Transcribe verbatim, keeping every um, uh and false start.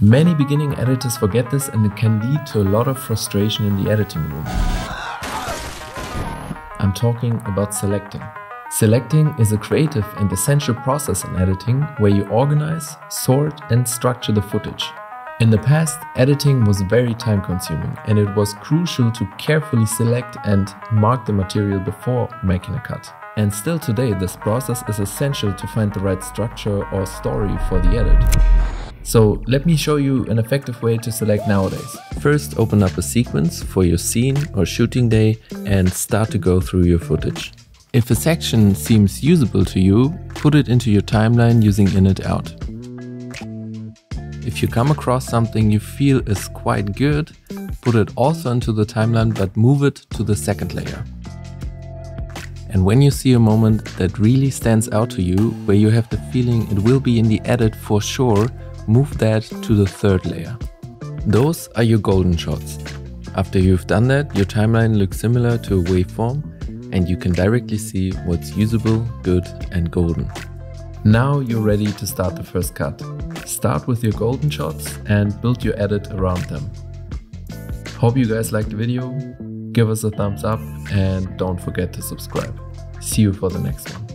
Many beginning editors forget this, and it can lead to a lot of frustration in the editing room. I'm talking about selecting. Selecting is a creative and essential process in editing where you organize, sort and structure the footage. In the past, editing was very time-consuming, and it was crucial to carefully select and mark the material before making a cut. And still today, this process is essential to find the right structure or story for the edit. So let me show you an effective way to select nowadays. First, open up a sequence for your scene or shooting day and start to go through your footage. If a section seems usable to you, put it into your timeline using init out. If you come across something you feel is quite good, put it also into the timeline but move it to the second layer. And when you see a moment that really stands out to you, where you have the feeling it will be in the edit for sure, move that to the third layer. Those are your golden shots. After you've done that, your timeline looks similar to a waveform and you can directly see what's usable, good and golden. Now you're ready to start the first cut. Start with your golden shots and build your edit around them. Hope you guys liked the video. Give us a thumbs up and don't forget to subscribe. See you for the next one.